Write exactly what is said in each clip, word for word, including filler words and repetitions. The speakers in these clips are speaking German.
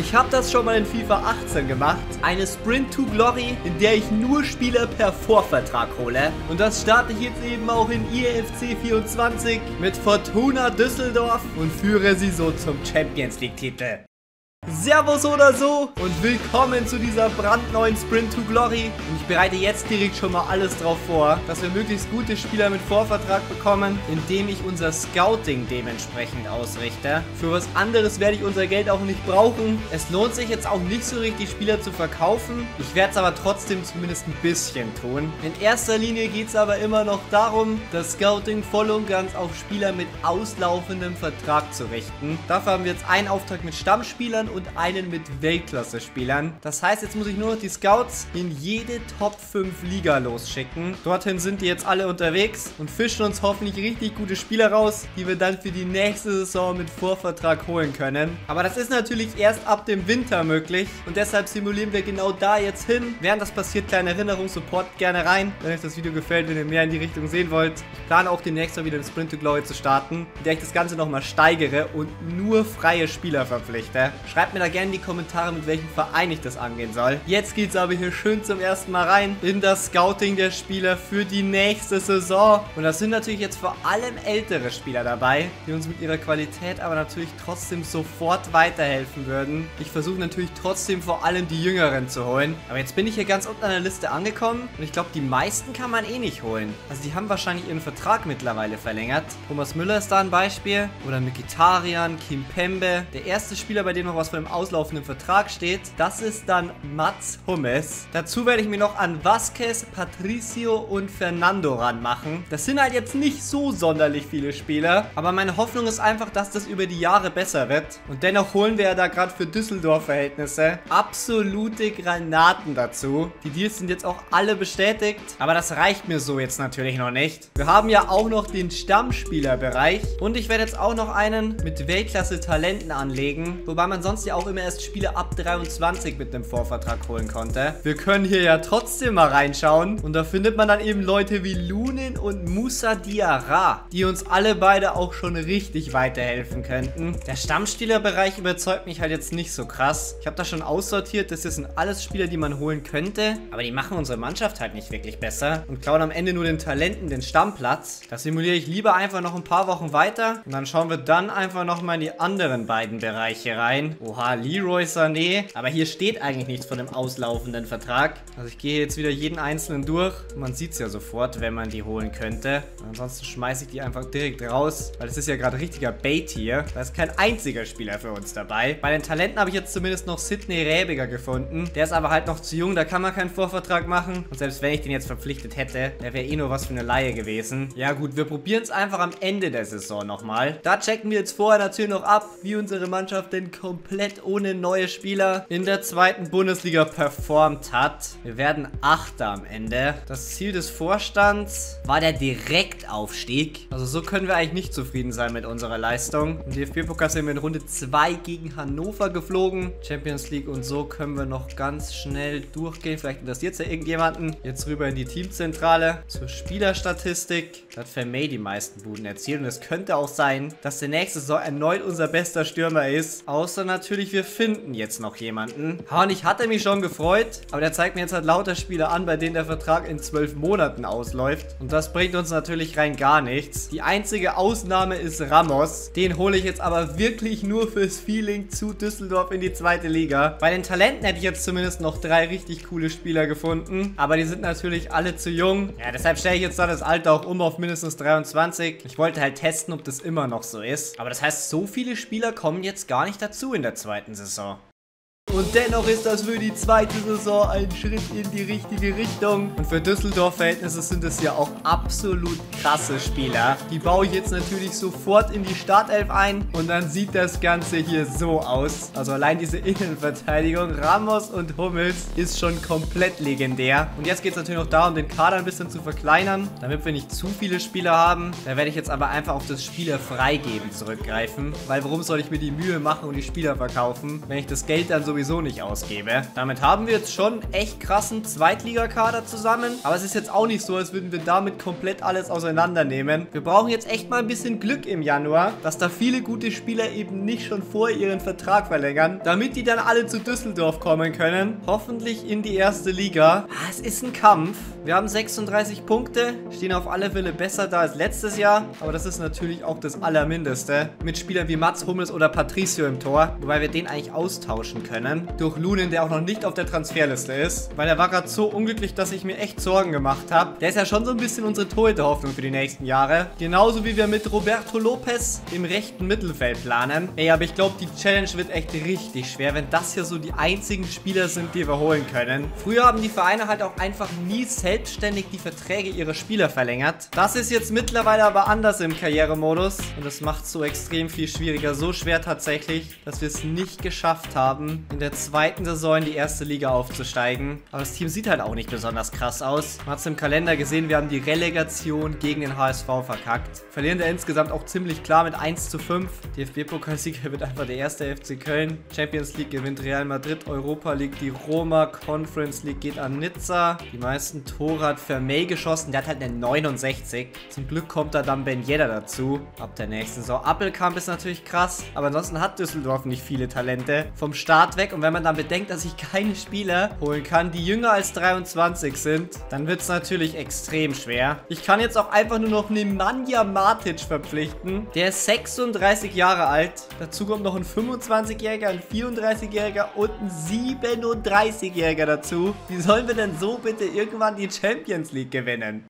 Ich habe das schon mal in FIFA achtzehn gemacht. Eine Sprint to Glory, in der ich nur Spieler per Vorvertrag hole. Und das starte ich jetzt eben auch in E A F C vierundzwanzig mit Fortuna Düsseldorf und führe sie so zum Champions League Titel. Servus oder so und willkommen zu dieser brandneuen Sprint to Glory. Und ich bereite jetzt direkt schon mal alles drauf vor, dass wir möglichst gute Spieler mit Vorvertrag bekommen, indem ich unser Scouting dementsprechend ausrichte. Für was anderes werde ich unser Geld auch nicht brauchen. Es lohnt sich jetzt auch nicht so richtig, Spieler zu verkaufen. Ich werde es aber trotzdem zumindest ein bisschen tun. In erster Linie geht es aber immer noch darum, das Scouting voll und ganz auf Spieler mit auslaufendem Vertrag zu richten. Dafür haben wir jetzt einen Auftrag mit Stammspielern und einen mit Weltklasse-Spielern. Das heißt, jetzt muss ich nur noch die Scouts in jede Top fünf Liga losschicken. Dorthin sind die jetzt alle unterwegs und fischen uns hoffentlich richtig gute Spieler raus, die wir dann für die nächste Saison mit Vorvertrag holen können. Aber das ist natürlich erst ab dem Winter möglich und deshalb simulieren wir genau da jetzt hin. Während das passiert, kleine Erinnerung, Support gerne rein, wenn euch das Video gefällt, wenn ihr mehr in die Richtung sehen wollt. Ich plane auch demnächst mal wieder einen Sprint to Glory zu starten, in der ich das Ganze nochmal steigere und nur freie Spieler verpflichte. Schreibt mir da gerne in die Kommentare, mit welchem Verein ich das angehen soll. Jetzt geht's aber hier schön zum ersten Mal rein in das Scouting der Spieler für die nächste Saison. Und das sind natürlich jetzt vor allem ältere Spieler dabei, die uns mit ihrer Qualität aber natürlich trotzdem sofort weiterhelfen würden. Ich versuche natürlich trotzdem vor allem die Jüngeren zu holen. Aber jetzt bin ich hier ganz unten an der Liste angekommen und ich glaube, die meisten kann man eh nicht holen. Also die haben wahrscheinlich ihren Vertrag mittlerweile verlängert. Thomas Müller ist da ein Beispiel. Oder Mkhitaryan, Kimpembe. Der erste Spieler, bei dem noch was von dem auslaufenden Vertrag steht, das ist dann Mats Hummels. Dazu werde ich mir noch an Vasquez, Patricio und Fernando ranmachen. Das sind halt jetzt nicht so sonderlich viele Spieler, aber meine Hoffnung ist einfach, dass das über die Jahre besser wird. Und dennoch holen wir ja da gerade für Düsseldorf-Verhältnisse absolute Granaten dazu. Die Deals sind jetzt auch alle bestätigt, aber das reicht mir so jetzt natürlich noch nicht. Wir haben ja auch noch den Stammspielerbereich und ich werde jetzt auch noch einen mit Weltklasse-Talenten anlegen, wobei man sonst sonst ja auch immer erst Spieler ab dreiundzwanzig mit einem Vorvertrag holen konnte. Wir können hier ja trotzdem mal reinschauen und da findet man dann eben Leute wie Lunin und Musa Diarra, die uns alle beide auch schon richtig weiterhelfen könnten. Der Stammspielerbereich überzeugt mich halt jetzt nicht so krass. Ich habe da schon aussortiert, das hier sind alles Spieler, die man holen könnte, aber die machen unsere Mannschaft halt nicht wirklich besser und klauen am Ende nur den Talenten den Stammplatz. Das simuliere ich lieber einfach noch ein paar Wochen weiter und dann schauen wir dann einfach nochmal in die anderen beiden Bereiche rein. Oha, Leroy Sané. Aber hier steht eigentlich nichts von dem auslaufenden Vertrag. Also ich gehe jetzt wieder jeden einzelnen durch. Man sieht es ja sofort, wenn man die holen könnte. Ansonsten schmeiße ich die einfach direkt raus, weil es ist ja gerade richtiger Bait hier. Da ist kein einziger Spieler für uns dabei. Bei den Talenten habe ich jetzt zumindest noch Sidney Räbiger gefunden. Der ist aber halt noch zu jung, da kann man keinen Vorvertrag machen. Und selbst wenn ich den jetzt verpflichtet hätte, der wäre eh nur was für eine Laie gewesen. Ja gut, wir probieren es einfach am Ende der Saison nochmal. Da checken wir jetzt vorher natürlich noch ab, wie unsere Mannschaft denn komplett komplett ohne neue Spieler in der zweiten Bundesliga performt hat. Wir werden Achter am Ende. Das Ziel des Vorstands war der Direktaufstieg. Also so können wir eigentlich nicht zufrieden sein mit unserer Leistung. Im D F B-Pokal sind wir in Runde zwei gegen Hannover geflogen. Champions League und so können wir noch ganz schnell durchgehen. Vielleicht interessiert es ja irgendjemanden. Jetzt rüber in die Teamzentrale zur Spielerstatistik. Da hat Vermeij die meisten Buden erzielt und es könnte auch sein, dass der nächste Saison erneut unser bester Stürmer ist. Außer natürlich Natürlich, wir finden jetzt noch jemanden. Und ich hatte mich schon gefreut, aber der zeigt mir jetzt halt lauter Spieler an, bei denen der Vertrag in zwölf Monaten ausläuft. Und das bringt uns natürlich rein gar nichts. Die einzige Ausnahme ist Ramos. Den hole ich jetzt aber wirklich nur fürs Feeling zu Düsseldorf in die zweite Liga. Bei den Talenten hätte ich jetzt zumindest noch drei richtig coole Spieler gefunden, aber die sind natürlich alle zu jung. Ja, deshalb stelle ich jetzt dann das Alter auch um auf mindestens dreiundzwanzig. Ich wollte halt testen, ob das immer noch so ist. Aber das heißt, so viele Spieler kommen jetzt gar nicht dazu in der zweiten Saison. Und dennoch ist das für die zweite Saison ein Schritt in die richtige Richtung. Und für Düsseldorf-Verhältnisse sind es ja auch absolut krasse Spieler. Die baue ich jetzt natürlich sofort in die Startelf ein. Und dann sieht das Ganze hier so aus. Also allein diese Innenverteidigung, Ramos und Hummels, ist schon komplett legendär. Und jetzt geht es natürlich noch darum, den Kader ein bisschen zu verkleinern, damit wir nicht zu viele Spieler haben. Da werde ich jetzt aber einfach auf das Spieler freigeben zurückgreifen. Weil warum soll ich mir die Mühe machen und die Spieler verkaufen, wenn ich das Geld dann so sowieso nicht ausgebe. Damit haben wir jetzt schon echt krassen Zweitligakader zusammen. Aber es ist jetzt auch nicht so, als würden wir damit komplett alles auseinandernehmen. Wir brauchen jetzt echt mal ein bisschen Glück im Januar, dass da viele gute Spieler eben nicht schon vor ihren Vertrag verlängern, damit die dann alle zu Düsseldorf kommen können. Hoffentlich in die erste Liga. Ah, es ist ein Kampf. Wir haben sechsunddreißig Punkte, stehen auf alle Fälle besser da als letztes Jahr. Aber das ist natürlich auch das Allermindeste. Mit Spielern wie Mats Hummels oder Patricio im Tor, wobei wir den eigentlich austauschen können. Durch Lunin, der auch noch nicht auf der Transferliste ist, weil er war gerade so unglücklich, dass ich mir echt Sorgen gemacht habe. Der ist ja schon so ein bisschen unsere Torhüterhoffnung für die nächsten Jahre. Genauso wie wir mit Roberto Lopez im rechten Mittelfeld planen. Ey, aber ich glaube, die Challenge wird echt richtig schwer, wenn das hier so die einzigen Spieler sind, die wir holen können. Früher haben die Vereine halt auch einfach nie selbstständig die Verträge ihrer Spieler verlängert. Das ist jetzt mittlerweile aber anders im Karrieremodus und das macht es so extrem viel schwieriger. So schwer tatsächlich, dass wir es nicht geschafft haben, in der zweiten Saison in die erste Liga aufzusteigen. Aber das Team sieht halt auch nicht besonders krass aus. Man hat es im Kalender gesehen, wir haben die Relegation gegen den H S V verkackt. Verlieren da insgesamt auch ziemlich klar mit eins zu fünf. D F B-Pokalsieger wird einfach der erste F C Köln. Champions League gewinnt Real Madrid, Europa League die Roma, Conference League geht an Nizza. Die meisten Tore hat Vermeij geschossen, der hat halt eine neunundsechzig. Zum Glück kommt da dann Ben Yedder dazu. Ab der nächsten Saison. Appelkamp ist natürlich krass, aber ansonsten hat Düsseldorf nicht viele Talente. Vom Start weg, und wenn man dann bedenkt, dass ich keine Spieler holen kann, die jünger als dreiundzwanzig sind, dann wird es natürlich extrem schwer. Ich kann jetzt auch einfach nur noch Nemanja Matic verpflichten. Der ist sechsunddreißig Jahre alt. Dazu kommt noch ein fünfundzwanzigjähriger, ein vierunddreißigjähriger und ein siebenunddreißigjähriger dazu. Wie sollen wir denn so bitte irgendwann die Champions League gewinnen?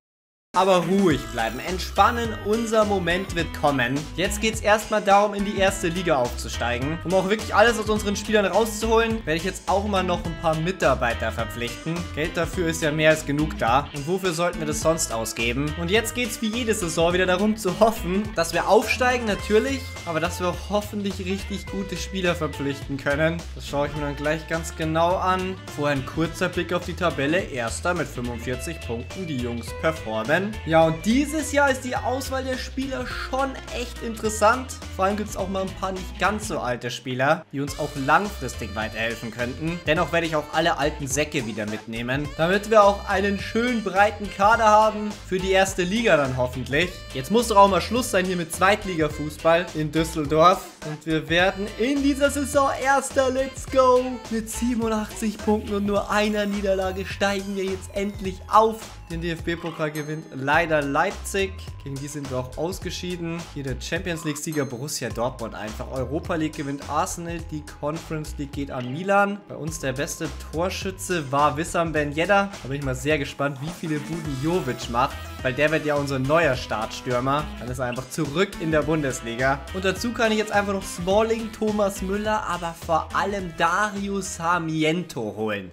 Aber ruhig bleiben, entspannen, unser Moment wird kommen. Jetzt geht es erstmal darum, in die erste Liga aufzusteigen. Um auch wirklich alles aus unseren Spielern rauszuholen, werde ich jetzt auch mal noch ein paar Mitarbeiter verpflichten. Geld dafür ist ja mehr als genug da. Und wofür sollten wir das sonst ausgeben? Und jetzt geht es wie jede Saison wieder darum zu hoffen, dass wir aufsteigen, natürlich, aber dass wir auch hoffentlich richtig gute Spieler verpflichten können. Das schaue ich mir dann gleich ganz genau an. Vorher ein kurzer Blick auf die Tabelle. Erster mit fünfundvierzig Punkten, die Jungs performen. Ja, und dieses Jahr ist die Auswahl der Spieler schon echt interessant. Vor allem gibt es auch mal ein paar nicht ganz so alte Spieler, die uns auch langfristig weiterhelfen könnten. Dennoch werde ich auch alle alten Säcke wieder mitnehmen, damit wir auch einen schönen breiten Kader haben für die erste Liga dann hoffentlich. Jetzt muss doch auch mal Schluss sein hier mit Zweitliga-Fußball in Düsseldorf. Und wir werden in dieser Saison Erster. Let's go! Mit siebenundachtzig Punkten und nur einer Niederlage steigen wir jetzt endlich auf. Den D F B-Pokal gewinnt leider Leipzig. Gegen die sind wir auch ausgeschieden. Hier der Champions League-Sieger Borussia Dortmund einfach. Europa League gewinnt Arsenal. Die Conference League geht an Milan. Bei uns der beste Torschütze war Wissam Ben Yedder. Da bin ich mal sehr gespannt, wie viele Buden Jovic macht, weil der wird ja unser neuer Startstürmer. Dann ist er einfach zurück in der Bundesliga. Und dazu kann ich jetzt einfach noch Smalling, Thomas Müller, aber vor allem Dario Sarmiento holen.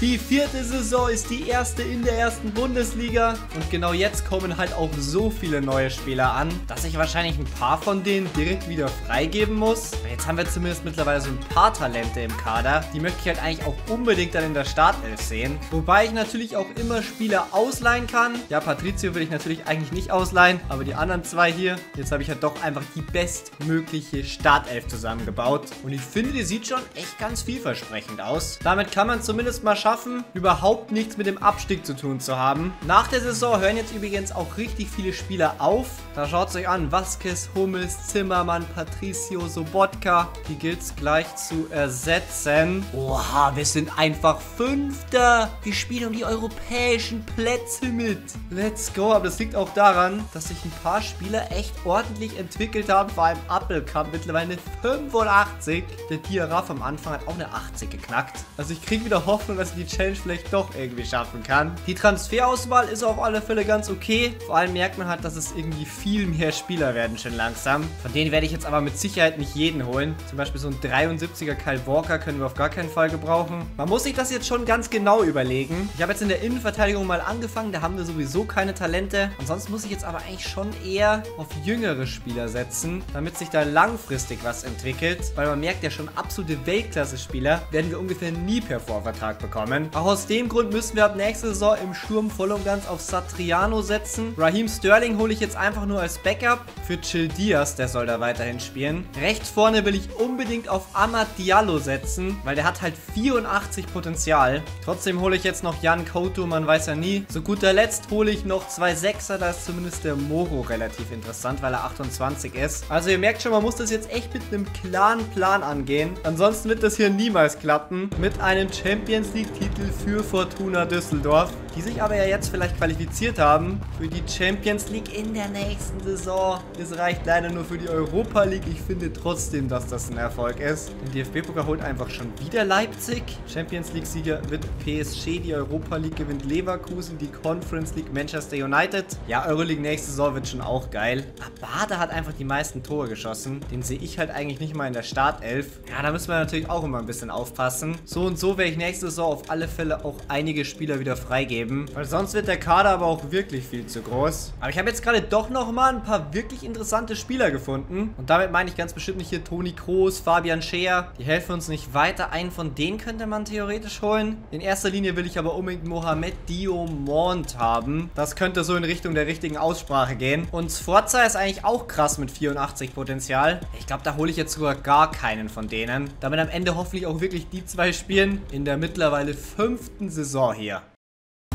Die vierte Saison ist die erste in der ersten Bundesliga und genau jetzt kommen halt auch so viele neue Spieler an, dass ich wahrscheinlich ein paar von denen direkt wieder freigeben muss. Jetzt haben wir zumindest mittlerweile so ein paar Talente im Kader, die möchte ich halt eigentlich auch unbedingt dann in der Startelf sehen. Wobei ich natürlich auch immer Spieler ausleihen kann. Ja, Patricio will ich natürlich eigentlich nicht ausleihen, aber die anderen zwei hier, jetzt habe ich halt doch einfach die bestmögliche Startelf zusammengebaut und ich finde, die sieht schon echt ganz vielversprechend aus. Damit kann man zumindest mal schaffen, überhaupt nichts mit dem Abstieg zu tun zu haben. Nach der Saison hören jetzt übrigens auch richtig viele Spieler auf. Da schaut es euch an. Vasquez, Hummels, Zimmermann, Patricio, Sobotka. Die gilt es gleich zu ersetzen. Oha, wir sind einfach Fünfter. Wir spielen um die europäischen Plätze mit. Let's go. Aber das liegt auch daran, dass sich ein paar Spieler echt ordentlich entwickelt haben. Vor allem Appelkamp mittlerweile eine fünfundachtzig. Der Diarra am Anfang hat auch eine achtzig geknackt. Also ich kriege wieder Hoffnung, dass ich die Challenge vielleicht doch irgendwie schaffen kann. Die Transferauswahl ist auf alle Fälle ganz okay. Vor allem merkt man halt, dass es irgendwie viel mehr Spieler werden schon langsam. Von denen werde ich jetzt aber mit Sicherheit nicht jeden holen. Zum Beispiel so ein dreiundsiebziger Kyle Walker können wir auf gar keinen Fall gebrauchen. Man muss sich das jetzt schon ganz genau überlegen. Ich habe jetzt in der Innenverteidigung mal angefangen, da haben wir sowieso keine Talente. Ansonsten muss ich jetzt aber eigentlich schon eher auf jüngere Spieler setzen, damit sich da langfristig was entwickelt. Weil man merkt ja schon, absolute Weltklasse-Spieler werden wir ungefähr nie per Vorvertrag bekommen. bekommen. Auch aus dem Grund müssen wir ab nächster Saison im Sturm voll und ganz auf Satriano setzen. Raheem Sterling hole ich jetzt einfach nur als Backup für Gil Diaz, der soll da weiterhin spielen. Rechts vorne will ich unbedingt auf Amad Diallo setzen, weil der hat halt vierundachtzig Potenzial. Trotzdem hole ich jetzt noch Jan Couto, man weiß ja nie. Zu guter Letzt hole ich noch zwei Sechser, da ist zumindest der Moro relativ interessant, weil er achtundzwanzig ist. Also ihr merkt schon, man muss das jetzt echt mit einem klaren Plan angehen. Ansonsten wird das hier niemals klappen mit einem Champions League-Titel für Fortuna Düsseldorf, die sich aber ja jetzt vielleicht qualifiziert haben für die Champions League in der nächsten Saison. Das reicht leider nur für die Europa League. Ich finde trotzdem, dass das ein Erfolg ist. Den D F B-Pokal holt einfach schon wieder Leipzig. Champions League-Sieger wird P S G, die Europa League gewinnt Leverkusen, die Conference League Manchester United. Ja, Euroleague nächste Saison wird schon auch geil. Abada hat einfach die meisten Tore geschossen. Den sehe ich halt eigentlich nicht mal in der Startelf. Ja, da müssen wir natürlich auch immer ein bisschen aufpassen. So und so werde ich nächste Saison auf alle Fälle auch einige Spieler wieder freigeben, weil sonst wird der Kader aber auch wirklich viel zu groß. Aber ich habe jetzt gerade doch nochmal ein paar wirklich interessante Spieler gefunden. Und damit meine ich ganz bestimmt nicht hier Toni Kroos, Fabian Schär. Die helfen uns nicht weiter. Einen von denen könnte man theoretisch holen. In erster Linie will ich aber unbedingt Mohamed Diomand haben. Das könnte so in Richtung der richtigen Aussprache gehen. Und Sforza ist eigentlich auch krass mit vierundachtzig Potenzial. Ich glaube, da hole ich jetzt sogar gar keinen von denen. Damit am Ende hoffentlich auch wirklich die zwei spielen in der mittlerweile fünften Saison hier.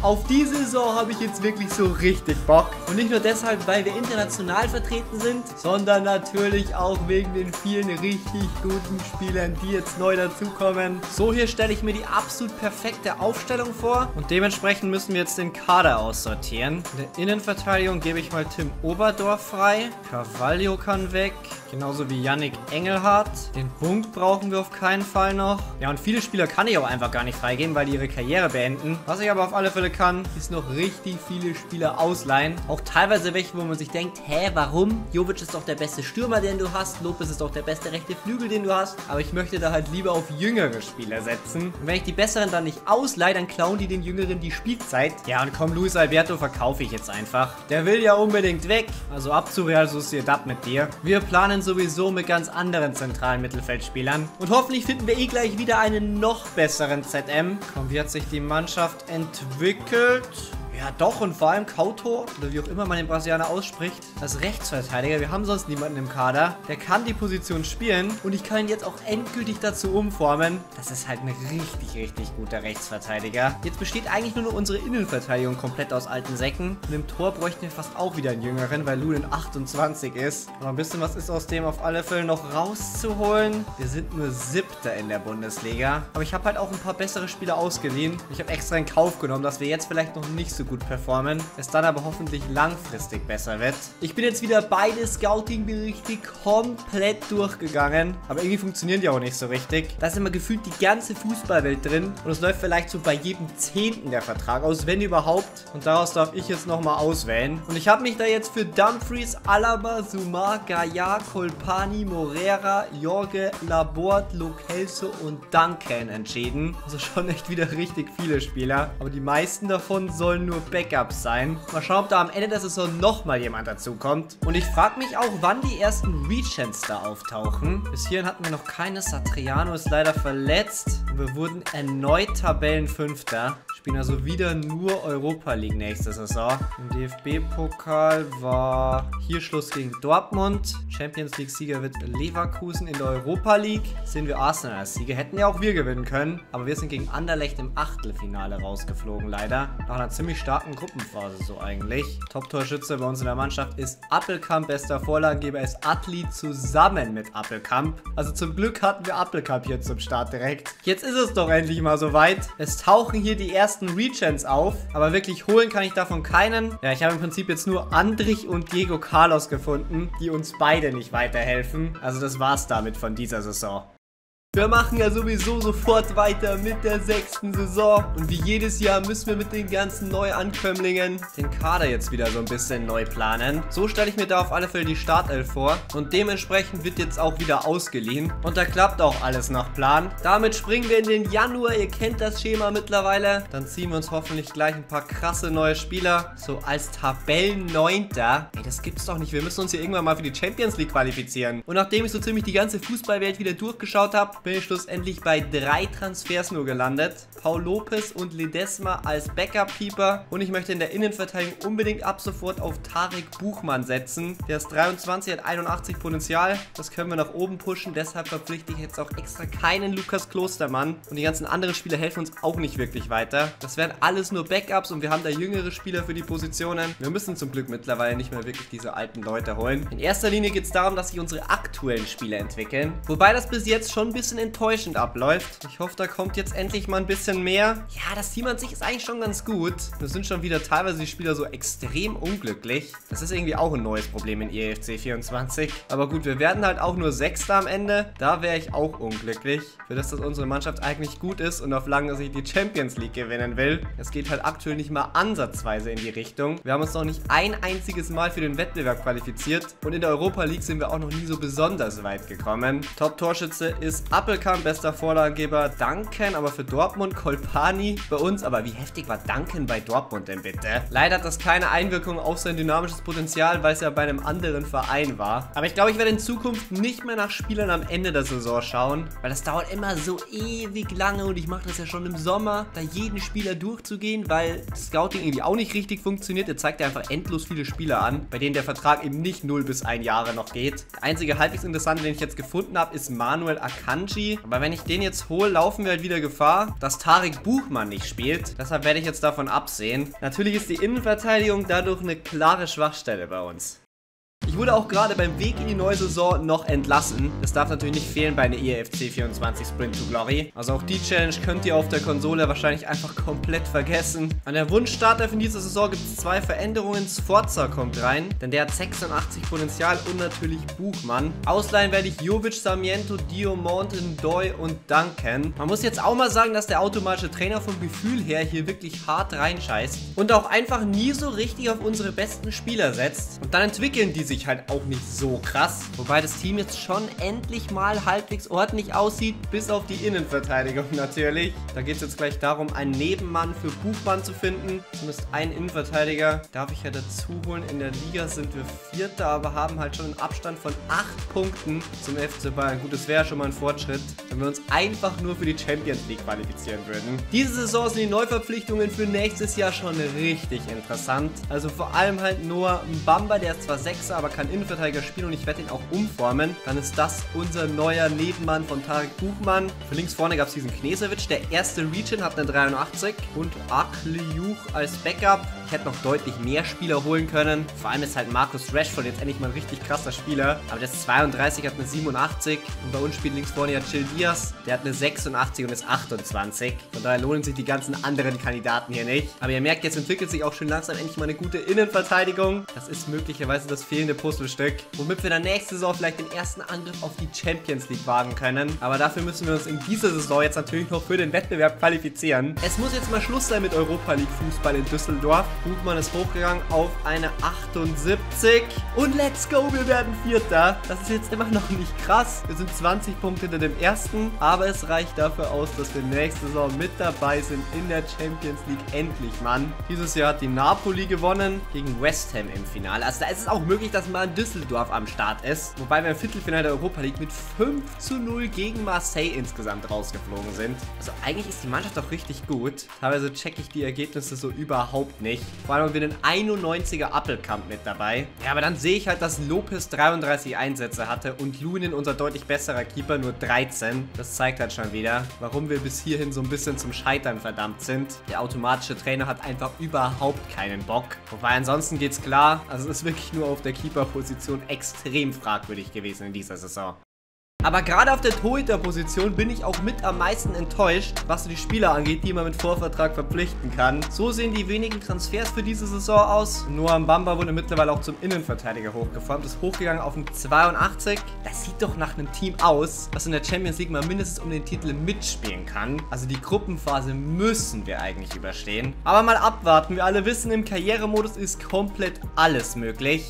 Auf die Saison habe ich jetzt wirklich so richtig Bock. Und nicht nur deshalb, weil wir international vertreten sind, sondern natürlich auch wegen den vielen richtig guten Spielern, die jetzt neu dazukommen. So hier stelle ich mir die absolut perfekte Aufstellung vor. Und dementsprechend müssen wir jetzt den Kader aussortieren. In der Innenverteidigung gebe ich mal Tim Oberdorf frei. Carvalho kann weg. Genauso wie Yannick Engelhardt. Den Punkt brauchen wir auf keinen Fall noch. Ja, und viele Spieler kann ich auch einfach gar nicht freigeben, weil die ihre Karriere beenden. Was ich aber auf alle Fälle kann, ist noch richtig viele Spieler ausleihen. Auch teilweise welche, wo man sich denkt, hä, warum? Jovic ist doch der beste Stürmer, den du hast. Lopez ist doch der beste rechte Flügel, den du hast. Aber ich möchte da halt lieber auf jüngere Spieler setzen. Und wenn ich die Besseren dann nicht ausleihe, dann klauen die den Jüngeren die Spielzeit. Ja, und komm, Luis Alberto verkaufe ich jetzt einfach. Der will ja unbedingt weg. Also ab zu Real Sociedad mit dir. Wir planen sowieso mit ganz anderen zentralen Mittelfeldspielern. Und hoffentlich finden wir eh gleich wieder einen noch besseren Z M. Komm, wie hat sich die Mannschaft entwickelt? Ja doch, und vor allem Couto, oder wie auch immer man den Brasilianer ausspricht, als Rechtsverteidiger. Wir haben sonst niemanden im Kader. Der kann die Position spielen und ich kann ihn jetzt auch endgültig dazu umformen. Das ist halt ein richtig, richtig guter Rechtsverteidiger. Jetzt besteht eigentlich nur noch unsere Innenverteidigung komplett aus alten Säcken. Und im Tor bräuchten wir fast auch wieder einen Jüngeren, weil Lunin achtundzwanzig ist. Aber ein bisschen was ist aus dem auf alle Fälle noch rauszuholen. Wir sind nur Siebter in der Bundesliga. Aber ich habe halt auch ein paar bessere Spieler ausgeliehen. Ich habe extra in Kauf genommen, dass wir jetzt vielleicht noch nicht so gut performen, es dann aber hoffentlich langfristig besser wird. Ich bin jetzt wieder beide Scouting-Berichte komplett durchgegangen, aber irgendwie funktionieren die auch nicht so richtig. Da ist immer gefühlt die ganze Fußballwelt drin und es läuft vielleicht so bei jedem Zehnten der Vertrag aus, wenn überhaupt, und daraus darf ich jetzt nochmal auswählen. Und ich habe mich da jetzt für Dumfries, Alaba, Sumar, Gaillard, Kolpani, Morera, Jorge, Laporte, Lo Celso und Duncan entschieden. Also schon echt wieder richtig viele Spieler, aber die meisten davon sollen nur Backups sein. Mal schauen, ob da am Ende der Saison nochmal jemand dazukommt. Und ich frage mich auch, wann die ersten Regents da auftauchen. Bis hierhin hatten wir noch keine. Satriano ist leider verletzt. Wir wurden erneut Tabellenfünfter. Spielen also wieder nur Europa League nächste Saison. Im D F B-Pokal war hier Schluss gegen Dortmund. Champions League-Sieger wird Leverkusen. In der Europa League sehen wir Arsenal als Sieger. Hätten ja auch wir gewinnen können. Aber wir sind gegen Anderlecht im Achtelfinale rausgeflogen, leider. Nach einer ziemlich starken Gruppenphase so eigentlich. Top-Torschütze bei uns in der Mannschaft ist Appelkamp. Bester Vorlagengeber ist Atli zusammen mit Appelkamp. Also zum Glück hatten wir Appelkamp hier zum Start direkt. Jetzt ist es doch endlich mal soweit. Es tauchen hier die ersten Regents auf, aber wirklich holen kann ich davon keinen. Ja, ich habe im Prinzip jetzt nur Andrich und Diego Carlos gefunden, die uns beide nicht weiterhelfen. Also das war's damit von dieser Saison. Wir machen ja sowieso sofort weiter mit der sechsten Saison. Und wie jedes Jahr müssen wir mit den ganzen Neuankömmlingen den Kader jetzt wieder so ein bisschen neu planen. So stelle ich mir da auf alle Fälle die Startelf vor. Und dementsprechend wird jetzt auch wieder ausgeliehen. Und da klappt auch alles nach Plan. Damit springen wir in den Januar. Ihr kennt das Schema mittlerweile. Dann ziehen wir uns hoffentlich gleich ein paar krasse neue Spieler. So als Tabellenneunter. Ey, das gibt's doch nicht. Wir müssen uns hier irgendwann mal für die Champions League qualifizieren. Und nachdem ich so ziemlich die ganze Fußballwelt wieder durchgeschaut habe, bin schlussendlich bei drei Transfers nur gelandet. Paul Lopez und Ledesma als Backup-Keeper. Und ich möchte in der Innenverteidigung unbedingt ab sofort auf Tarek Buchmann setzen. Der ist dreiundzwanzig, hat einundachtzig Potenzial. Das können wir nach oben pushen. Deshalb verpflichte ich jetzt auch extra keinen Lukas Klostermann. Und die ganzen anderen Spieler helfen uns auch nicht wirklich weiter. Das werden alles nur Backups und wir haben da jüngere Spieler für die Positionen. Wir müssen zum Glück mittlerweile nicht mehr wirklich diese alten Leute holen. In erster Linie geht es darum, dass sich unsere aktuellen Spieler entwickeln. Wobei das bis jetzt schon ein bisschen enttäuschend abläuft. Ich hoffe, da kommt jetzt endlich mal ein bisschen mehr. Ja, das Team an sich ist eigentlich schon ganz gut. Das sind schon wieder teilweise die Spieler so extrem unglücklich. Das ist irgendwie auch ein neues Problem in E A F C vierundzwanzig. Aber gut, wir werden halt auch nur Sechster am Ende. Da wäre ich auch unglücklich. Für das, dass unsere Mannschaft eigentlich gut ist und auf lange Sicht die Champions League gewinnen will. Es geht halt aktuell nicht mal ansatzweise in die Richtung. Wir haben uns noch nicht ein einziges Mal für den Wettbewerb qualifiziert. Und in der Europa League sind wir auch noch nie so besonders weit gekommen. Top-Torschütze ist Appelkamp, bester Vorlagengeber Duncan, aber für Dortmund Kolpani bei uns. Aber wie heftig war Duncan bei Dortmund denn bitte? Leider hat das keine Einwirkung auf sein dynamisches Potenzial, weil es ja bei einem anderen Verein war. Aber ich glaube, ich werde in Zukunft nicht mehr nach Spielern am Ende der Saison schauen, weil das dauert immer so ewig lange und ich mache das ja schon im Sommer, da jeden Spieler durchzugehen, weil das Scouting irgendwie auch nicht richtig funktioniert. Er zeigt ja einfach endlos viele Spieler an, bei denen der Vertrag eben nicht null bis ein Jahre noch geht. Der einzige halbwegs interessante, den ich jetzt gefunden habe, ist Manuel Akanji. Aber wenn ich den jetzt hole, laufen wir halt wieder Gefahr, dass Tarek Buchmann nicht spielt. Deshalb werde ich jetzt davon absehen. Natürlich ist die Innenverteidigung dadurch eine klare Schwachstelle bei uns. Ich wurde auch gerade beim Weg in die neue Saison noch entlassen. Das darf natürlich nicht fehlen bei einer E A F C vierundzwanzig Sprint to Glory. Also auch die Challenge könnt ihr auf der Konsole wahrscheinlich einfach komplett vergessen. An der Wunschstartelf in dieser Saison gibt es zwei Veränderungen. Sforza kommt rein, denn der hat sechsundachtzig Potenzial und natürlich Buchmann. Ausleihen werde ich Jovic, Sarmiento, Diomante, Ndoye und Duncan. Man muss jetzt auch mal sagen, dass der automatische Trainer vom Gefühl her hier wirklich hart reinscheißt. Und auch einfach nie so richtig auf unsere besten Spieler setzt. Und dann entwickeln die sich halt auch nicht so krass. Wobei das Team jetzt schon endlich mal halbwegs ordentlich aussieht, bis auf die Innenverteidigung natürlich. Da geht es jetzt gleich darum, einen Nebenmann für Buchmann zu finden. Zumindest einen Innenverteidiger darf ich ja dazu holen. In der Liga sind wir Vierter, aber haben halt schon einen Abstand von acht Punkten zum F C Bayern. Gut, das wäre schon mal ein Fortschritt, wenn wir uns einfach nur für die Champions League qualifizieren würden. Diese Saison sind die Neuverpflichtungen für nächstes Jahr schon richtig interessant. Also vor allem halt nur Mbamba, der ist zwar Sechser, aber kann Innenverteidiger spielen und ich werde ihn auch umformen. Dann ist das unser neuer Nebenmann von Tarek Buchmann. Für links vorne gab es diesen Knesevic. Der erste Region hat eine dreiundachtzig und Akliuch als Backup. Ich hätte noch deutlich mehr Spieler holen können. Vor allem ist halt Marcus Rashford jetzt endlich mal ein richtig krasser Spieler. Aber der ist zweiunddreißig, hat eine siebenundachtzig und bei uns spielt links vorne ja Gil Diaz. Der hat eine sechsundachtzig und ist achtundzwanzig. Von daher lohnen sich die ganzen anderen Kandidaten hier nicht. Aber ihr merkt, jetzt entwickelt sich auch schon langsam endlich mal eine gute Innenverteidigung. Das ist möglicherweise das fehlende Puzzlestück, womit wir dann nächste Saison vielleicht den ersten Angriff auf die Champions League wagen können. Aber dafür müssen wir uns in dieser Saison jetzt natürlich noch für den Wettbewerb qualifizieren. Es muss jetzt mal Schluss sein mit Europa League Fußball in Düsseldorf. Buchmann ist hochgegangen auf eine achtundsiebzig und let's go, wir werden Vierter. Das ist jetzt immer noch nicht krass. Wir sind zwanzig Punkte hinter dem Ersten, aber es reicht dafür aus, dass wir nächste Saison mit dabei sind in der Champions League. Endlich, Mann. Dieses Jahr hat die Napoli gewonnen gegen West Ham im Finale. Also da ist es auch möglich, dass dass mal in Düsseldorf am Start ist. Wobei wir im Viertelfinale der Europa League mit fünf zu null gegen Marseille insgesamt rausgeflogen sind. Also eigentlich ist die Mannschaft doch richtig gut. Teilweise checke ich die Ergebnisse so überhaupt nicht. Vor allem haben wir den einundneunziger Appelkamp mit dabei. Ja, aber dann sehe ich halt, dass Lopez dreiunddreißig Einsätze hatte und Lunin, unser deutlich besserer Keeper, nur dreizehn. Das zeigt halt schon wieder, warum wir bis hierhin so ein bisschen zum Scheitern verdammt sind. Der automatische Trainer hat einfach überhaupt keinen Bock. Wobei ansonsten geht's klar. Also es ist wirklich nur auf der Keeper Position extrem fragwürdig gewesen in dieser Saison. Aber gerade auf der Torhüterposition bin ich auch mit am meisten enttäuscht, was so die Spieler angeht, die man mit Vorvertrag verpflichten kann. So sehen die wenigen Transfers für diese Saison aus. Noah Mbamba wurde mittlerweile auch zum Innenverteidiger hochgeformt, ist hochgegangen auf einen zweiundachtzig. Das sieht doch nach einem Team aus, was in der Champions League mal mindestens um den Titel mitspielen kann. Also die Gruppenphase müssen wir eigentlich überstehen. Aber mal abwarten, wir alle wissen, im Karrieremodus ist komplett alles möglich.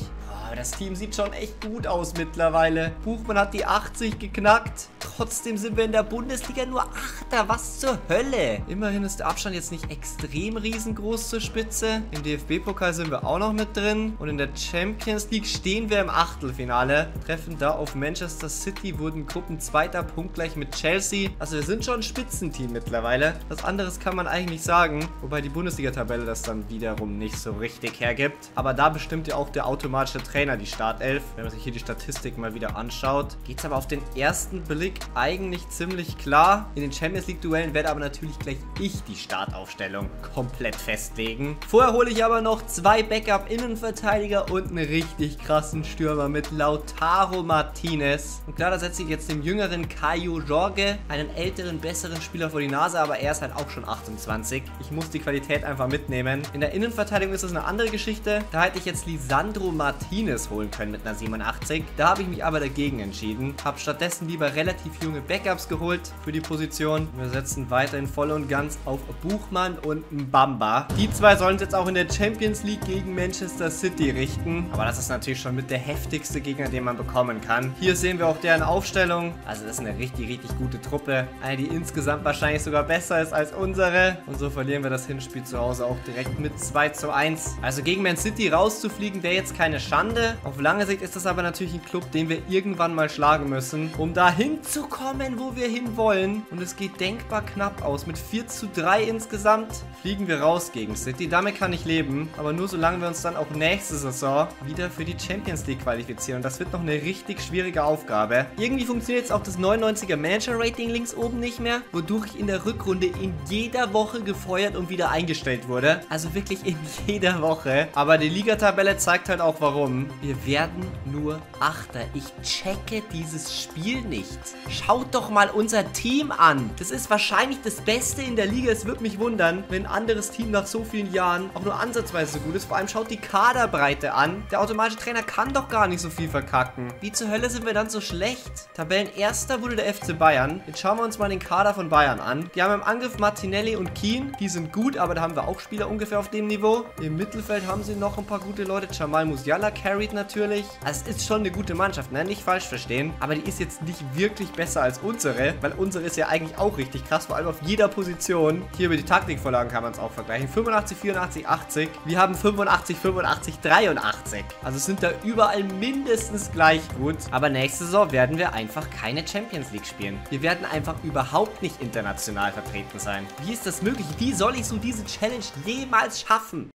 Aber das Team sieht schon echt gut aus mittlerweile. Buchmann hat die achtzig geknackt. Trotzdem sind wir in der Bundesliga nur Achter. Was zur Hölle? Immerhin ist der Abstand jetzt nicht extrem riesengroß zur Spitze. Im D F B-Pokal sind wir auch noch mit drin. Und in der Champions League stehen wir im Achtelfinale. Treffen da auf Manchester City, wurden Gruppenzweiter, punktgleich mit Chelsea. Also wir sind schon ein Spitzenteam mittlerweile. Was anderes kann man eigentlich nicht sagen. Wobei die Bundesliga-Tabelle das dann wiederum nicht so richtig hergibt. Aber da bestimmt ja auch der automatische Trainer die Startelf. Wenn man sich hier die Statistik mal wieder anschaut, geht es aber auf den ersten Blick eigentlich ziemlich klar. In den Champions League Duellen werde aber natürlich gleich ich die Startaufstellung komplett festlegen. Vorher hole ich aber noch zwei Backup-Innenverteidiger und einen richtig krassen Stürmer mit Lautaro Martinez. Und klar, da setze ich jetzt dem jüngeren Caio Jorge, einen älteren, besseren Spieler vor die Nase, aber er ist halt auch schon achtundzwanzig. Ich muss die Qualität einfach mitnehmen. In der Innenverteidigung ist das eine andere Geschichte. Da hätte ich jetzt Lisandro Martinez holen können mit einer siebenundachtzig. Da habe ich mich aber dagegen entschieden. Habe stattdessen lieber relativ junge Backups geholt für die Position. Wir setzen weiterhin voll und ganz auf Buchmann und Mbamba. Die zwei sollen es jetzt auch in der Champions League gegen Manchester City richten. Aber das ist natürlich schon mit der heftigste Gegner, den man bekommen kann. Hier sehen wir auch deren Aufstellung. Also das ist eine richtig, richtig gute Truppe. Eine, die insgesamt wahrscheinlich sogar besser ist als unsere. Und so verlieren wir das Hinspiel zu Hause auch direkt mit zwei zu eins. Also gegen Man City rauszufliegen, wäre jetzt keine Schande. Auf lange Sicht ist das aber natürlich ein Club, den wir irgendwann mal schlagen müssen, um dahin zu kommen, wo wir hinwollen. Und es geht denkbar knapp aus. Mit vier zu drei insgesamt fliegen wir raus gegen City. Damit kann ich leben. Aber nur solange wir uns dann auch nächste Saison wieder für die Champions League qualifizieren. Und das wird noch eine richtig schwierige Aufgabe. Irgendwie funktioniert jetzt auch das neunundneunziger Manager-Rating links oben nicht mehr, wodurch ich in der Rückrunde in jeder Woche gefeuert und wieder eingestellt wurde. Also wirklich in jeder Woche. Aber die Ligatabelle zeigt halt auch warum. Wir werden nur Achter. Ich checke dieses Spiel nicht. Schaut doch mal unser Team an. Das ist wahrscheinlich das Beste in der Liga. Es wird mich wundern, wenn ein anderes Team nach so vielen Jahren auch nur ansatzweise so gut ist. Vor allem schaut die Kaderbreite an. Der automatische Trainer kann doch gar nicht so viel verkacken. Wie zur Hölle sind wir dann so schlecht? Tabellenerster wurde der F C Bayern. Jetzt schauen wir uns mal den Kader von Bayern an. Die haben im Angriff Martinelli und Keane. Die sind gut, aber da haben wir auch Spieler ungefähr auf dem Niveau. Im Mittelfeld haben sie noch ein paar gute Leute. Jamal Musiala carried natürlich. Also es ist schon eine gute Mannschaft, ne? Nicht falsch verstehen. Aber die ist jetzt nicht wirklich besser als unsere, weil unsere ist ja eigentlich auch richtig krass, vor allem auf jeder Position. Hier über die Taktikvorlagen kann man es auch vergleichen. fünfundachtzig, vierundachtzig, achtzig. Wir haben fünfundachtzig, fünfundachtzig, dreiundachtzig. Also sind da überall mindestens gleich gut. Aber nächste Saison werden wir einfach keine Champions League spielen. Wir werden einfach überhaupt nicht international vertreten sein. Wie ist das möglich? Wie soll ich so diese Challenge jemals schaffen?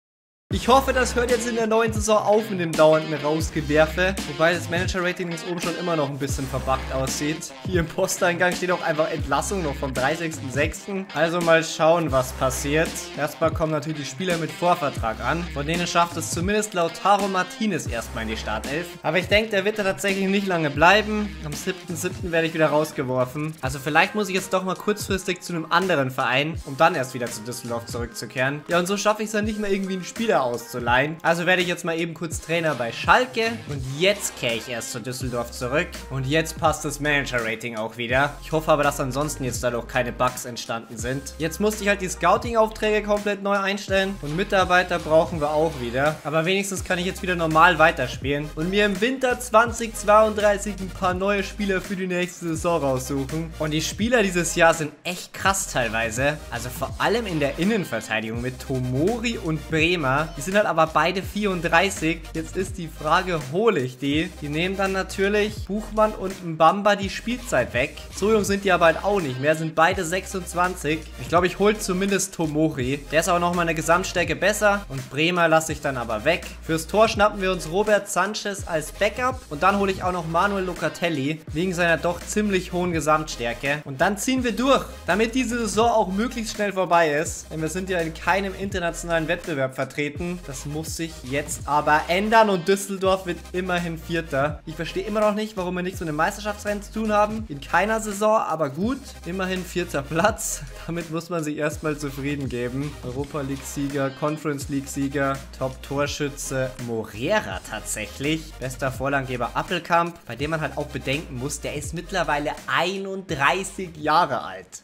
Ich hoffe, das hört jetzt in der neuen Saison auf mit dem dauernden Rausgewerfe. Wobei das Manager-Rating links oben schon immer noch ein bisschen verbuggt aussieht. Hier im Posteingang steht auch einfach Entlassung noch vom dreißigsten sechsten Also mal schauen, was passiert. Erstmal kommen natürlich die Spieler mit Vorvertrag an. Von denen schafft es zumindest Lautaro Martinez erstmal in die Startelf. Aber ich denke, der wird da tatsächlich nicht lange bleiben. Am siebten siebten werde ich wieder rausgeworfen. Also vielleicht muss ich jetzt doch mal kurzfristig zu einem anderen Verein, um dann erst wieder zu Düsseldorf zurückzukehren. Ja, und so schaffe ich es dann nicht mehr irgendwie einen Spieler auszuleihen. Also werde ich jetzt mal eben kurz Trainer bei Schalke und jetzt kehre ich erst zu Düsseldorf zurück und jetzt passt das Manager-Rating auch wieder. Ich hoffe aber, dass ansonsten jetzt dadurch keine Bugs entstanden sind. Jetzt musste ich halt die Scouting-Aufträge komplett neu einstellen und Mitarbeiter brauchen wir auch wieder. Aber wenigstens kann ich jetzt wieder normal weiterspielen und mir im Winter zweitausendzweiunddreißig ein paar neue Spieler für die nächste Saison raussuchen. Und die Spieler dieses Jahr sind echt krass teilweise. Also vor allem in der Innenverteidigung mit Tomori und Bremer. Die sind halt aber beide vierunddreißig. Jetzt ist die Frage, hole ich die? Die nehmen dann natürlich Buchmann und Mbamba die Spielzeit weg. So jung sind die aber halt auch nicht mehr. Sind beide sechsundzwanzig. Ich glaube, ich hole zumindest Tomori. Der ist auch nochmal eine Gesamtstärke besser. Und Bremer lasse ich dann aber weg. Fürs Tor schnappen wir uns Robert Sanchez als Backup. Und dann hole ich auch noch Manuel Locatelli. Wegen seiner doch ziemlich hohen Gesamtstärke. Und dann ziehen wir durch. Damit diese Saison auch möglichst schnell vorbei ist. Denn wir sind ja in keinem internationalen Wettbewerb vertreten. Das muss sich jetzt aber ändern und Düsseldorf wird immerhin Vierter. Ich verstehe immer noch nicht, warum wir nichts mit dem Meisterschaftsrennen zu tun haben. In keiner Saison, aber gut. Immerhin vierter Platz. Damit muss man sich erstmal zufrieden geben. Europa League-Sieger, Conference League-Sieger, Top-Torschütze Morera tatsächlich. Bester Vorlagengeber Appelkamp, bei dem man halt auch bedenken muss, der ist mittlerweile einunddreißig Jahre alt.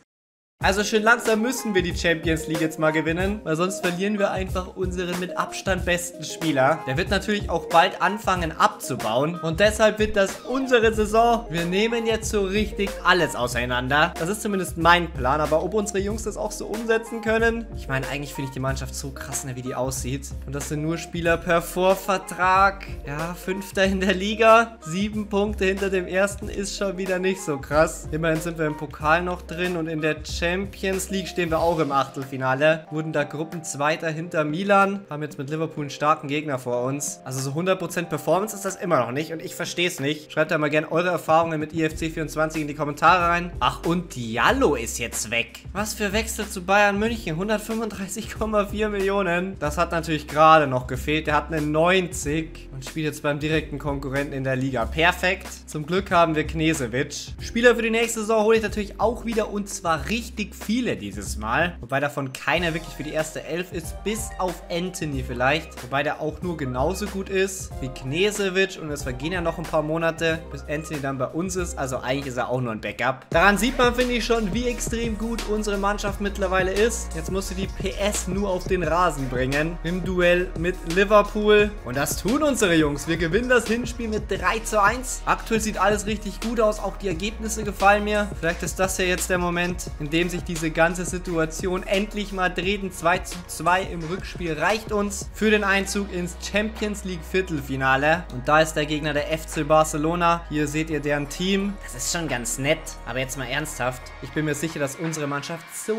Also schön langsam müssen wir die Champions League jetzt mal gewinnen, weil sonst verlieren wir einfach unseren mit Abstand besten Spieler. Der wird natürlich auch bald anfangen abzubauen und deshalb wird das unsere Saison. Wir nehmen jetzt so richtig alles auseinander. Das ist zumindest mein Plan, aber ob unsere Jungs das auch so umsetzen können? Ich meine, eigentlich finde ich die Mannschaft so krass, wie die aussieht. Und das sind nur Spieler per Vorvertrag. Ja, Fünfter in der Liga. Sieben Punkte hinter dem Ersten ist schon wieder nicht so krass. Immerhin sind wir im Pokal noch drin und in der Champions League. Champions League stehen wir auch im Achtelfinale. Wurden da Gruppenzweiter hinter Milan. Haben jetzt mit Liverpool einen starken Gegner vor uns. Also so hundert Prozent Performance ist das immer noch nicht. Und ich verstehe es nicht. Schreibt da mal gerne eure Erfahrungen mit E A F C vierundzwanzig in die Kommentare rein. Ach, und Diallo ist jetzt weg. Was für Wechsel zu Bayern München. hundertfünfunddreißig Komma vier Millionen. Das hat natürlich gerade noch gefehlt. Der hat eine neunzig. Und spielt jetzt beim direkten Konkurrenten in der Liga. Perfekt. Zum Glück haben wir Knežević. Spieler für die nächste Saison hole ich natürlich auch wieder. Und zwar richtig viele dieses Mal. Wobei davon keiner wirklich für die erste Elf ist, bis auf Anthony vielleicht. Wobei der auch nur genauso gut ist wie Knežević und es vergehen ja noch ein paar Monate, bis Anthony dann bei uns ist. Also eigentlich ist er auch nur ein Backup. Daran sieht man, finde ich schon, wie extrem gut unsere Mannschaft mittlerweile ist. Jetzt musst du die P S nur auf den Rasen bringen im Duell mit Liverpool. Und das tun unsere Jungs. Wir gewinnen das Hinspiel mit drei zu eins. Aktuell sieht alles richtig gut aus. Auch die Ergebnisse gefallen mir. Vielleicht ist das ja jetzt der Moment, in dem sich diese ganze Situation endlich mal dreht. zwei zu zwei im Rückspiel reicht uns für den Einzug ins Champions League Viertelfinale. Und da ist der Gegner der F C Barcelona. Hier seht ihr deren Team. Das ist schon ganz nett. Aber jetzt mal ernsthaft. Ich bin mir sicher, dass unsere Mannschaft so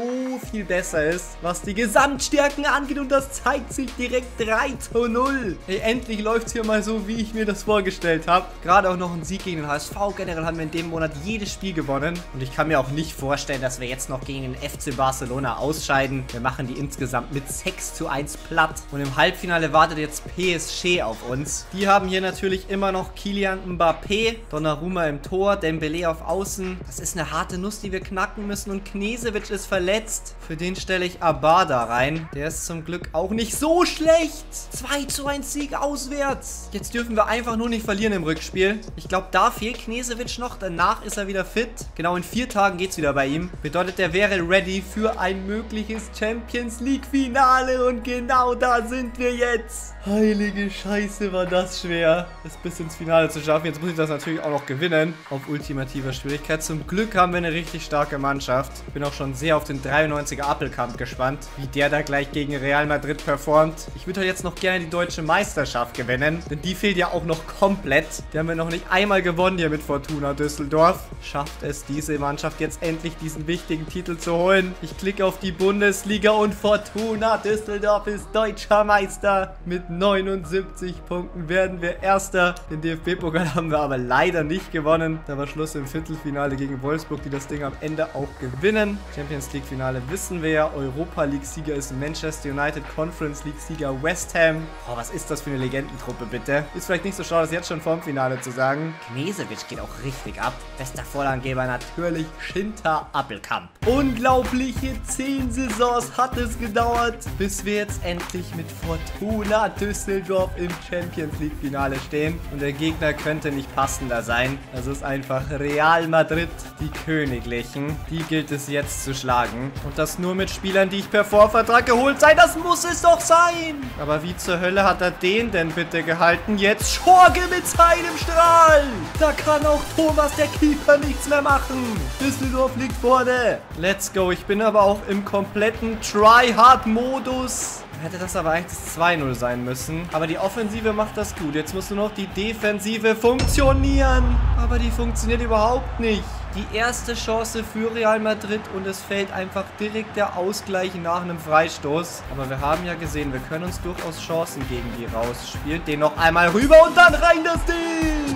viel besser ist, was die Gesamtstärken angeht. Und das zeigt sich direkt drei zu null. Hey, endlich läuft es hier mal so, wie ich mir das vorgestellt habe. Gerade auch noch ein Sieg gegen den H S V. Generell haben wir in dem Monat jedes Spiel gewonnen. Und ich kann mir auch nicht vorstellen, dass wir jetzt noch gegen den F C Barcelona ausscheiden. Wir machen die insgesamt mit sechs zu eins platt. Und im Halbfinale wartet jetzt P S G auf uns. Die haben hier natürlich immer noch Kylian Mbappé, Donnarumma im Tor, Dembélé auf Außen. Das ist eine harte Nuss, die wir knacken müssen. Und Knežević ist verletzt. Für den stelle ich Abada rein. Der ist zum Glück auch nicht so schlecht. zwei zu eins Sieg auswärts. Jetzt dürfen wir einfach nur nicht verlieren im Rückspiel. Ich glaube, da fehlt Knežević noch. Danach ist er wieder fit. Genau in vier Tagen geht es wieder bei ihm. Bedeutet, der wäre ready für ein mögliches Champions League Finale und genau da sind wir jetzt. Heilige Scheiße, war das schwer, das bis ins Finale zu schaffen. Jetzt muss ich das natürlich auch noch gewinnen auf ultimativer Schwierigkeit. Zum Glück haben wir eine richtig starke Mannschaft. Bin auch schon sehr auf den dreiundneunziger Appelkamp gespannt, wie der da gleich gegen Real Madrid performt. Ich würde halt jetzt noch gerne die deutsche Meisterschaft gewinnen, denn die fehlt ja auch noch komplett. Die haben wir noch nicht einmal gewonnen hier mit Fortuna Düsseldorf. Schafft es diese Mannschaft jetzt endlich, diesen wichtigen Titel zu holen? Ich klicke auf die Bundesliga und Fortuna Düsseldorf ist deutscher Meister. Mit neunundsiebzig Punkten werden wir Erster. Den D F B-Pokal haben wir aber leider nicht gewonnen. Da war Schluss im Viertelfinale gegen Wolfsburg, die das Ding am Ende auch gewinnen. Champions League-Finale wissen wir ja. Europa League-Sieger ist Manchester United, Conference League-Sieger West Ham. Boah, was ist das für eine Legendentruppe, bitte? Ist vielleicht nicht so schlau, das jetzt schon vorm Finale zu sagen. Knežević geht auch richtig ab. Bester Vorlangeber natürlich Shinta Appelkamp. Unglaubliche zehn Saisons hat es gedauert, bis wir jetzt endlich mit Fortuna Düsseldorf im Champions League Finale stehen. Und der Gegner könnte nicht passender sein. Das ist einfach Real Madrid, die Königlichen. Die gilt es jetzt zu schlagen. Und das nur mit Spielern, die ich per Vorvertrag geholt sei. Das muss es doch sein. Aber wie zur Hölle hat er den denn bitte gehalten? Jetzt Jorge mit seinem Strahl. Da kann auch Thomas, der Keeper, nichts mehr machen. Düsseldorf liegt vorne. Let's go. Ich bin aber auch im kompletten Try-Hard-Modus. Hätte das aber eigentlich zwei null sein müssen. Aber die Offensive macht das gut. Jetzt muss nur noch die Defensive funktionieren. Aber die funktioniert überhaupt nicht. Die erste Chance für Real Madrid und es fällt einfach direkt der Ausgleich nach einem Freistoß. Aber wir haben ja gesehen, wir können uns durchaus Chancen gegen die rausspielen. Den noch einmal rüber und dann rein das Ding.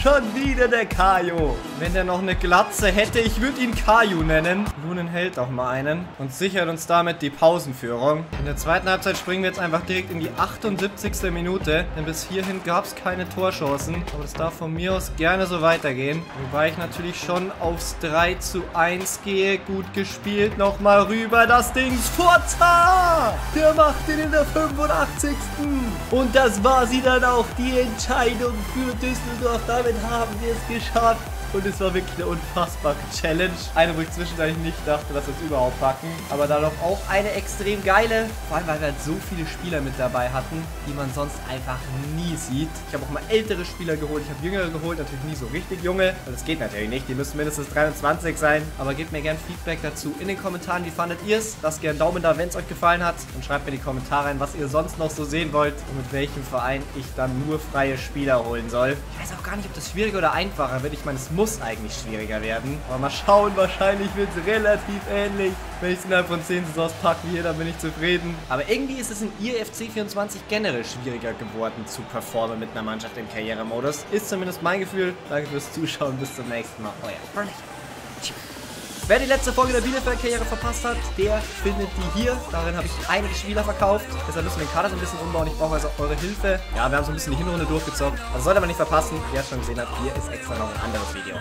Schon wieder der Kajo. Wenn der noch eine Glatze hätte, ich würde ihn Kajo nennen. Lunin hält auch mal einen und sichert uns damit die Pausenführung. In der zweiten Halbzeit springen wir jetzt einfach direkt in die achtundsiebzigste Minute. Denn bis hierhin gab es keine Torchancen. Aber es darf von mir aus gerne so weitergehen. Wobei ich natürlich schon aufs drei zu eins gehe. Gut gespielt. Nochmal rüber. Das Ding. Sforza! Der macht den in der fünfundachtzigsten Und das war sie dann auch. Die Entscheidung für Düsseldorf. Damit haben wir es geschafft. Und es war wirklich eine unfassbare Challenge. Eine, wo ich zwischendurch nicht dachte, dass wir es überhaupt packen. Aber darauf auch eine extrem geile. Vor allem, weil wir halt so viele Spieler mit dabei hatten, die man sonst einfach nie sieht. Ich habe auch mal ältere Spieler geholt. Ich habe jüngere geholt. Natürlich nie so richtig junge. Also das geht natürlich nicht. Die müssen mindestens dreiundzwanzig sein. Aber gebt mir gerne Feedback dazu in den Kommentaren. Wie fandet ihr es? Lasst gerne einen Daumen da, wenn es euch gefallen hat. Und schreibt mir in die Kommentare rein, was ihr sonst noch so sehen wollt. Und mit welchem Verein ich dann nur freie Spieler holen soll. Ich weiß auch gar nicht, ob das schwieriger oder einfacher wird. Ich meine, es muss eigentlich schwieriger werden. Aber mal schauen, wahrscheinlich wird es relativ ähnlich. Wenn ich es innerhalb von zehn Saisons packe wie hier, dann bin ich zufrieden. Aber irgendwie ist es in E A F C vierundzwanzig generell schwieriger geworden zu performen mit einer Mannschaft im Karrieremodus. Ist zumindest mein Gefühl. Danke fürs Zuschauen. Bis zum nächsten Mal. Euer Vermeer. Wer die letzte Folge der Bielefeld-Karriere verpasst hat, der findet die hier. Darin habe ich einige Spieler verkauft. Deshalb müssen wir den Kader so ein bisschen umbauen. Ich brauche also eure Hilfe. Ja, wir haben so ein bisschen die Hinrunde durchgezockt. Also sollte man nicht verpassen. Wer es schon gesehen hat, hier ist extra noch ein anderes Video.